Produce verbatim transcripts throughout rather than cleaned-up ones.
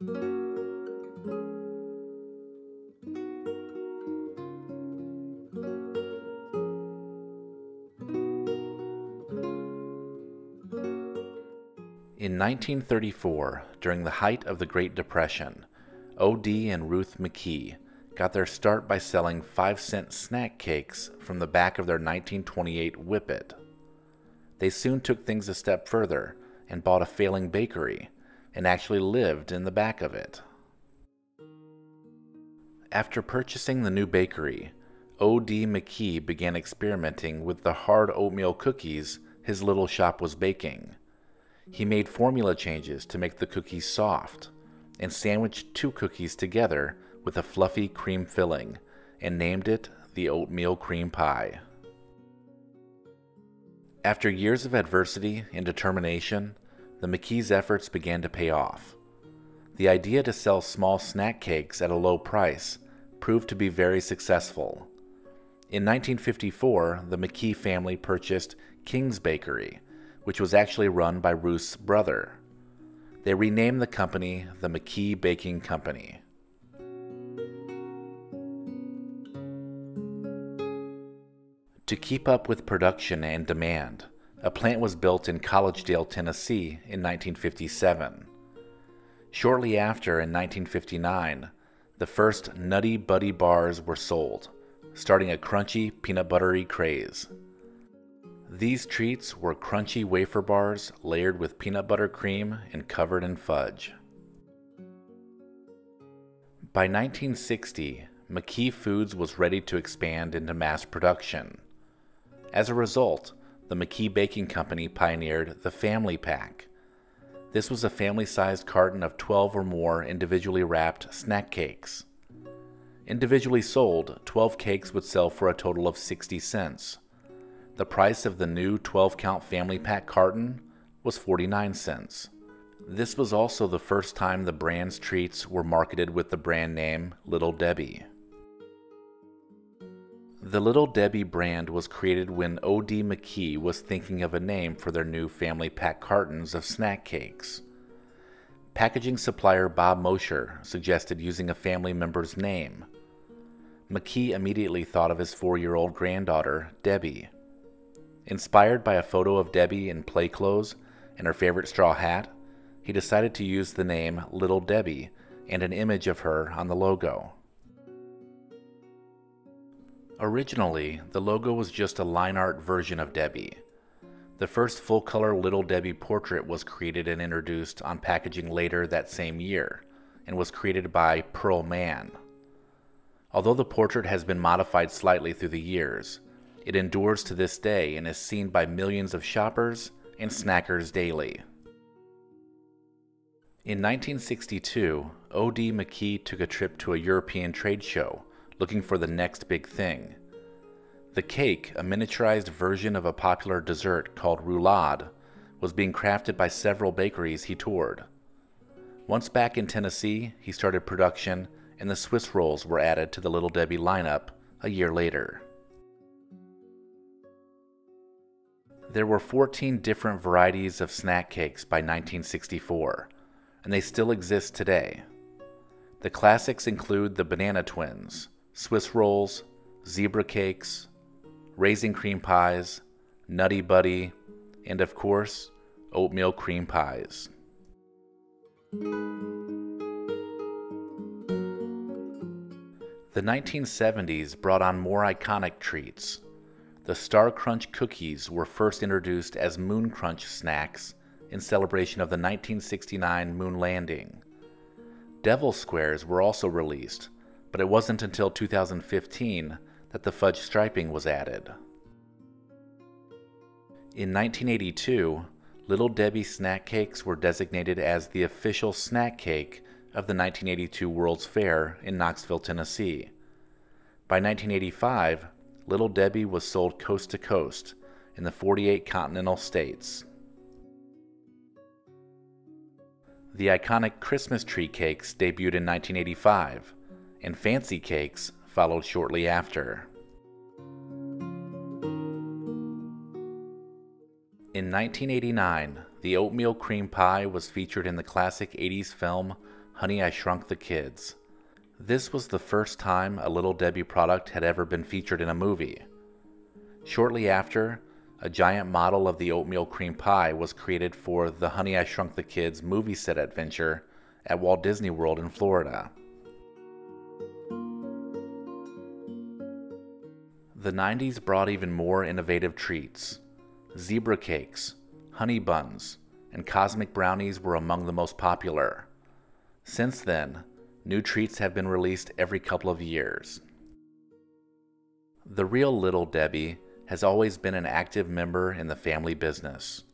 In nineteen thirty-four, during the height of the Great Depression, O D and Ruth McKee got their start by selling five-cent snack cakes from the back of their nineteen twenty-eight Whippet. They soon took things a step further and bought a failing bakery and actually lived in the back of it. After purchasing the new bakery, O D McKee began experimenting with the hard oatmeal cookies his little shop was baking. He made formula changes to make the cookies soft and sandwiched two cookies together with a fluffy cream filling and named it the Oatmeal Cream Pie. After years of adversity and determination, the McKees' efforts began to pay off. The idea to sell small snack cakes at a low price proved to be very successful. In nineteen fifty-four, the McKee family purchased King's Bakery, which was actually run by Ruth's brother. They renamed the company the McKee Baking Company. To keep up with production and demand, a plant was built in Collegedale, Tennessee in nineteen fifty-seven. Shortly after, in nineteen fifty-nine, the first Nutty Buddy bars were sold, starting a crunchy peanut buttery craze. These treats were crunchy wafer bars layered with peanut butter cream and covered in fudge. By nineteen sixty, McKee Foods was ready to expand into mass production. As a result, the McKee Baking Company pioneered the Family Pack. This was a family-sized carton of twelve or more individually wrapped snack cakes. Individually sold, twelve cakes would sell for a total of sixty cents. The price of the new twelve-count Family Pack carton was forty-nine cents. This was also the first time the brand's treats were marketed with the brand name Little Debbie. The Little Debbie brand was created when O D McKee was thinking of a name for their new Family Pack cartons of snack cakes. Packaging supplier Bob Mosher suggested using a family member's name. McKee immediately thought of his four-year-old granddaughter, Debbie. Inspired by a photo of Debbie in play clothes and her favorite straw hat, he decided to use the name Little Debbie and an image of her on the logo. Originally, the logo was just a line art version of Debbie. The first full-color Little Debbie portrait was created and introduced on packaging later that same year and was created by Pearl Man. Although the portrait has been modified slightly through the years, it endures to this day and is seen by millions of shoppers and snackers daily. In nineteen sixty-two, O D McKee took a trip to a European trade show looking for the next big thing. The cake, a miniaturized version of a popular dessert called roulade, was being crafted by several bakeries he toured. Once back in Tennessee, he started production and the Swiss Rolls were added to the Little Debbie lineup a year later. There were fourteen different varieties of snack cakes by nineteen sixty-four, and they still exist today. The classics include the Banana Twins, Swiss Rolls, Zebra Cakes, Raisin Cream Pies, Nutty Buddy, and of course, Oatmeal Cream Pies. The nineteen seventies brought on more iconic treats. The Star Crunch Cookies were first introduced as Moon Crunch Snacks in celebration of the nineteen sixty-nine moon landing. Devil Squares were also released, but it wasn't until two thousand fifteen that the fudge striping was added. In nineteen eighty-two, Little Debbie snack cakes were designated as the official snack cake of the nineteen eighty-two World's Fair in Knoxville, Tennessee. By nineteen eighty-five, Little Debbie was sold coast to coast in the forty-eight continental states. The iconic Christmas tree cakes debuted in nineteen eighty-five, and fancy cakes followed shortly after. In nineteen eighty-nine, the oatmeal cream pie was featured in the classic eighties film Honey, I Shrunk the Kids. This was the first time a Little Debbie product had ever been featured in a movie. Shortly after, a giant model of the Oatmeal Cream Pie was created for the Honey, I Shrunk the Kids movie set adventure at Walt Disney World in Florida. The nineties brought even more innovative treats. Zebra cakes, honey buns, and cosmic brownies were among the most popular. Since then, new treats have been released every couple of years. The real Little Debbie has always been an active member in the family business.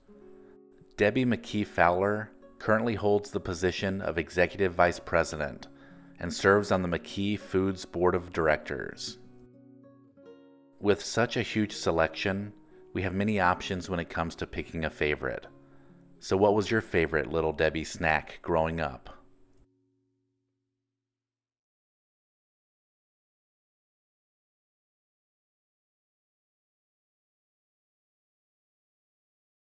Debbie McKee Fowler currently holds the position of Executive Vice President and serves on the McKee Foods Board of Directors. With such a huge selection, we have many options when it comes to picking a favorite. So what was your favorite Little Debbie snack growing up?